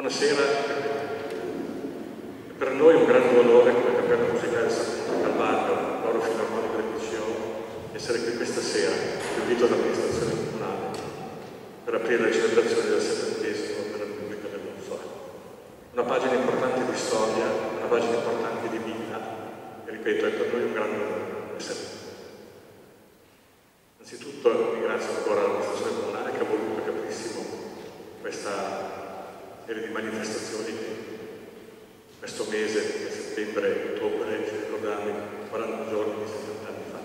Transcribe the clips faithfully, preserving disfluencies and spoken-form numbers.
Buonasera, è per noi un grande onore come cappella musicale Sant'Antonio Calvario, Loro Filarmonico del Liceo, essere qui questa sera, riunito all'amministrazione comunale, per aprire le celebrazioni del settantesimo della Repubblica del Venezuela. Una pagina importante di storia, una pagina importante di vita, e ripeto, è per noi un grande onore essere qui. Innanzitutto ringrazio ancora l'amministrazione comunale che ha voluto caprissimo questa serie di manifestazioni che questo mese, settembre, ottobre, ci ricordiamo quaranta giorni di settanta anni fa.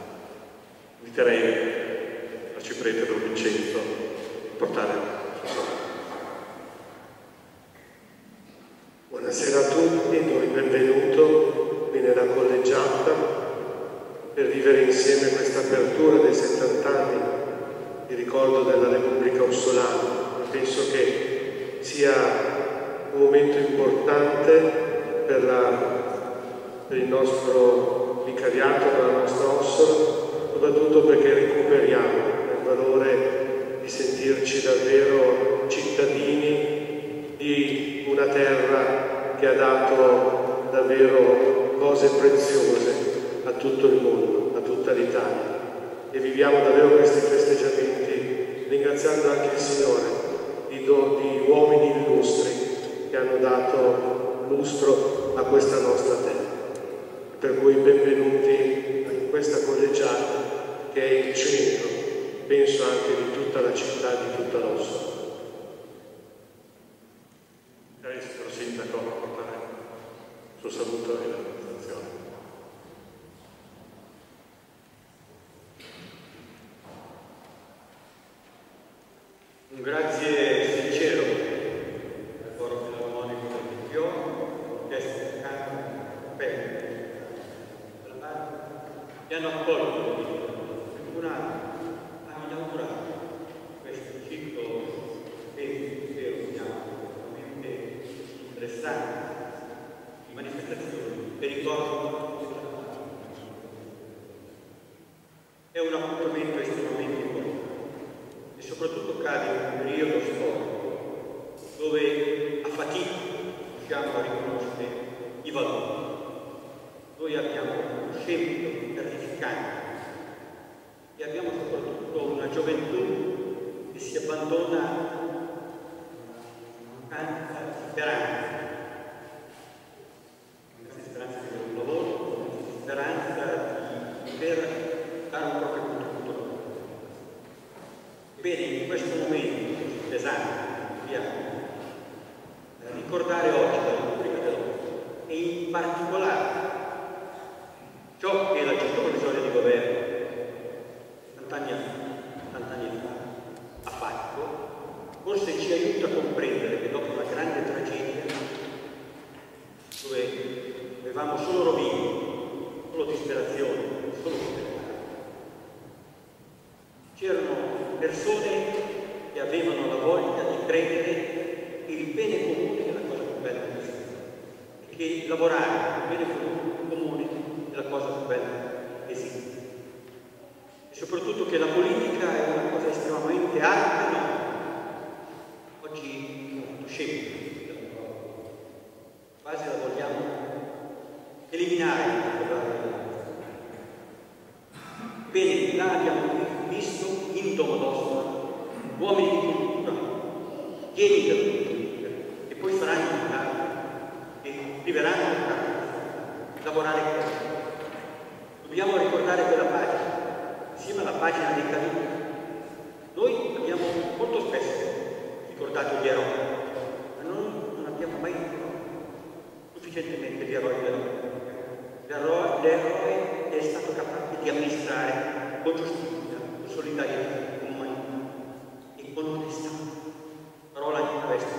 Inviterei la ciprete Don Vincenzo a portare la sua. Buonasera a tutti, do il benvenuto qui nella collegiata per vivere insieme questa apertura dei settanta anni di ricordo della Repubblica Ossolana. Penso che sia un momento importante per, la, per il nostro vicariato, per la nostra Ossola, soprattutto perché recuperiamo il valore di sentirci davvero cittadini di una terra che ha dato davvero cose preziose a tutto il mondo, a tutta l'Italia, e viviamo davvero questi festeggiamenti ringraziando anche il Signore di, do, di uomini illustri che hanno dato lustro a questa nostra terra. Per cui benvenuti in questa collegiata che è il centro, penso anche di tutta la città, di tutta l'Ossola. Cari signor Sindaco, a portare il suo saluto e la presentazione. Un grazie sincero al Coro Filarmonico del Liceo, che è canto bene, che hanno accolto il hanno inaugurato questo ciclo che spero veramente interessante di manifestazioni e ricordo della Repubblica. È un appuntamento estremamente importante e soprattutto cade in un periodo storico dove a fatica riusciamo a riconoscere i valori. Noi abbiamo un scempio terrificante e abbiamo soprattutto una gioventù che si abbandona a tanta speranza, la speranza di un lavoro, la speranza di poter dare un proprio contributo. Bene, in questo momento pesante dobbiamo ricordare oggi la Repubblica dell'Ossola e in particolare ciò che la Giunta di Governo tant'anni fa ha fatto, forse ci aiuta a comprendere che dopo una grande tragedia dove avevamo solo rovini, solo disperazione, solo spettacolo, c'erano persone che avevano la voglia di credere che il bene comune è la cosa più bella di esiste e che lavorare per il bene comune è la cosa più bella che esiste e soprattutto che la politica è una cosa estremamente alta e no. Oggi è molto semplice, quasi la vogliamo eliminare. Bene, là abbiamo visto in Domodossola uomini di cultura, pieni di cultura, che poi faranno un campo, che viveranno un campo, lavorare con noi. Dobbiamo ricordare quella pagina, insieme alla pagina dei caduti. Noi abbiamo molto spesso ricordato gli eroi, ma noi non abbiamo mai sufficientemente gli eroi della Repubblica. L'eroe, l'eroe è stato capace di amministrare con giustizia, solidarietà, con umanità e con onestà, parola di questo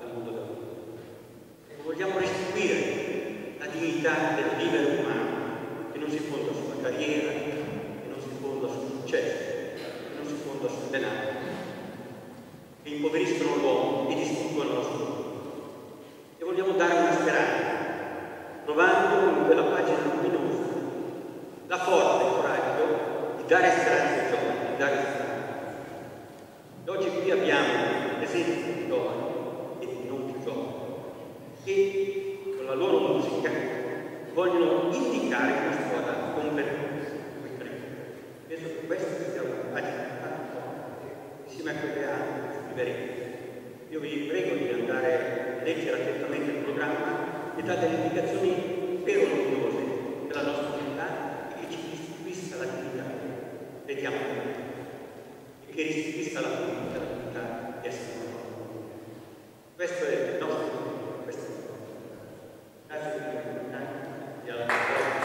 del mondo della vita. Vogliamo restituire la dignità del vivere umano, che non si fonda sulla carriera, che non si fonda sul successo, che non si fonda sul denaro, che impoveriscono l'uomo e distruggono la sua vita. E vogliamo dare una speranza, trovando in quella pagina luminosa la forza e il coraggio dare speranza ai giovani, dare speranza. Oggi qui abbiamo l'esempio di giovani e di non più dà delle indicazioni pericolose per la nostra vita e che ci restituisca la dignità. Vediamo e che restituisca la dignità, la dignità di essere umano. Questo è il nostro compito, questo è il nostro compito. Grazie per la dignità e alla nostra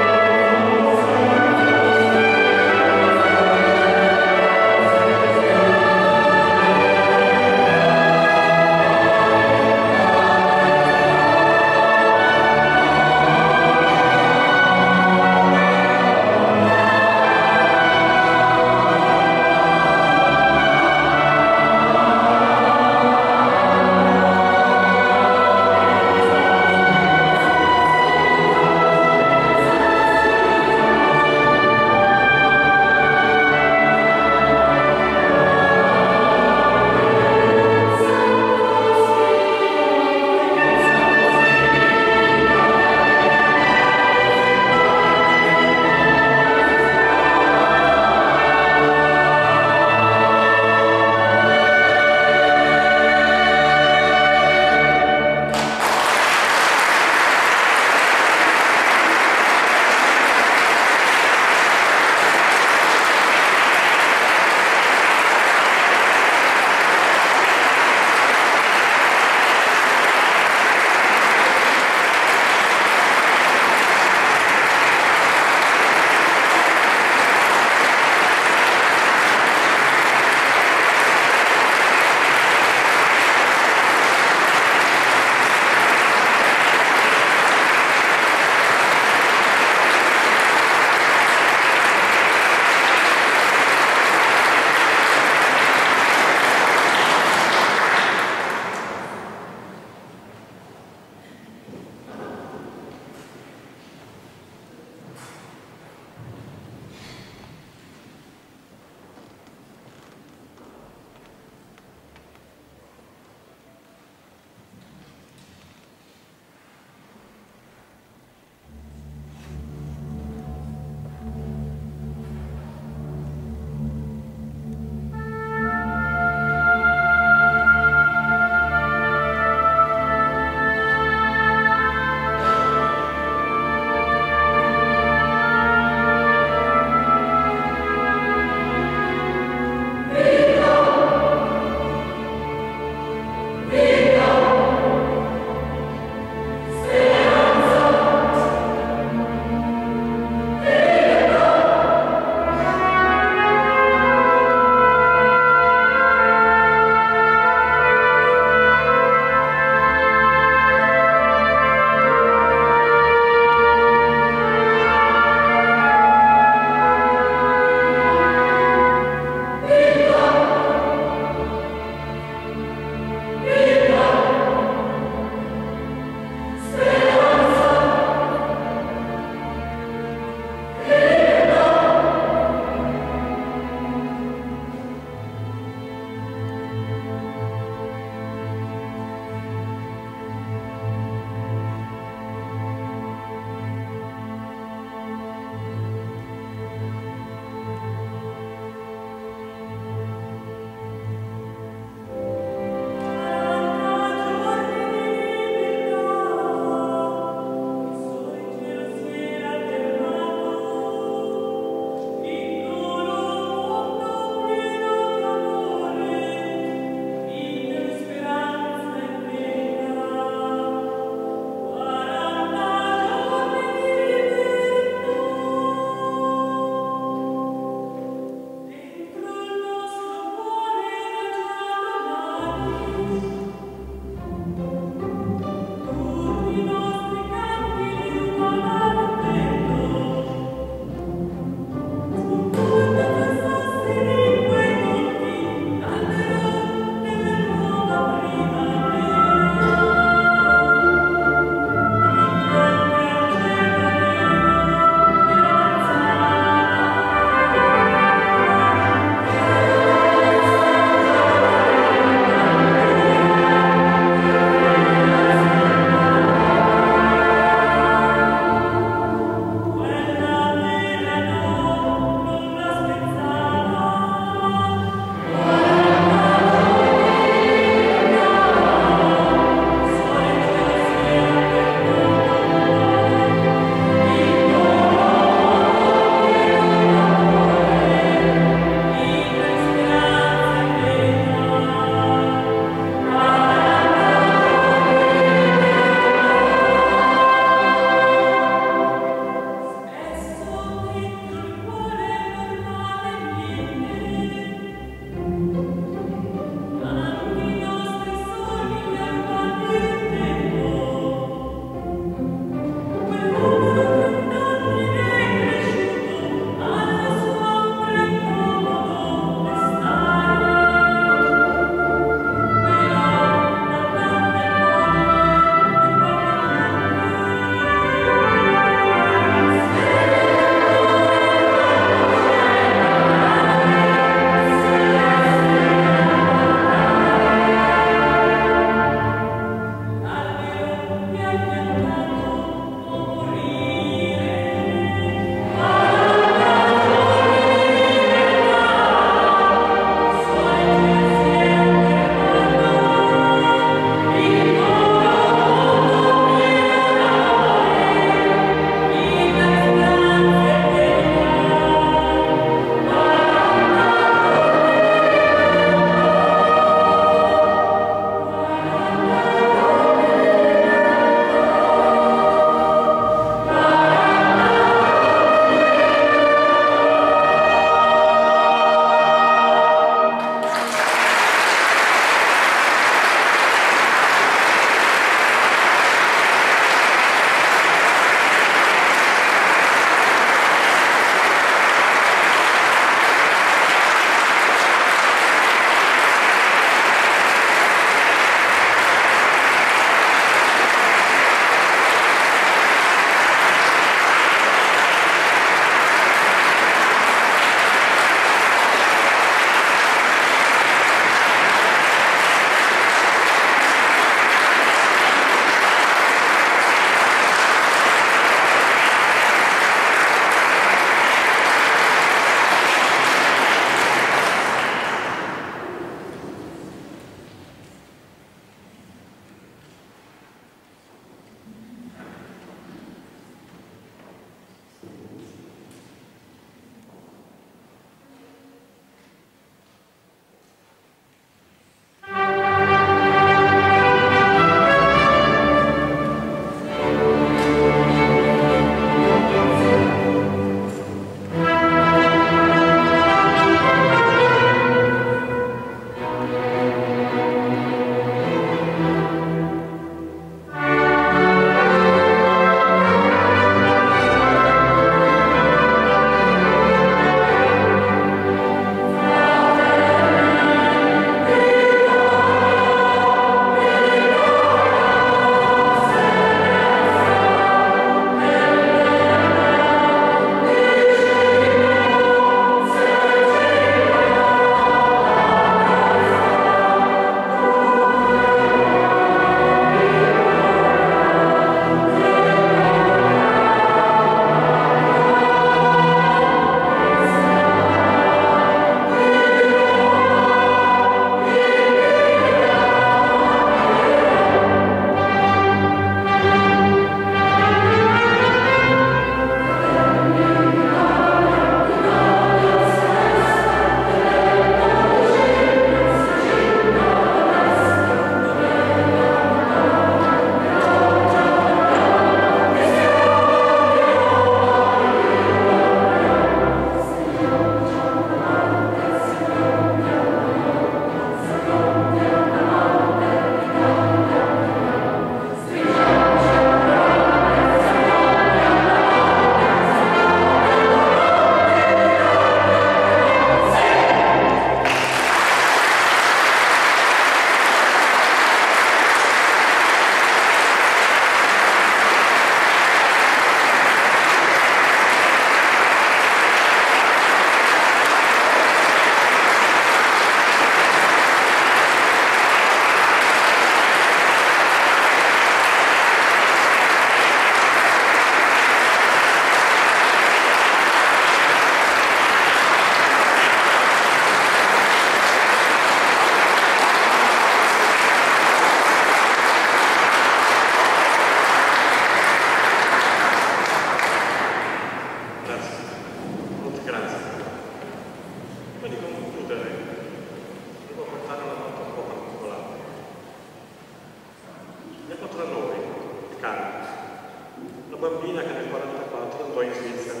una bambina che nel millenovecentoquarantaquattro andò in Svizzera,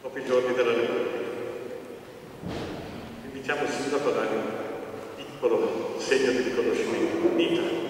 dopo i giorni della Repubblica. Invitiamo il sindaco a dare un piccolo segno di riconoscimento. Nita.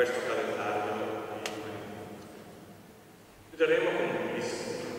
Questo calendario di Dio. Chiuderemo con un bellissimo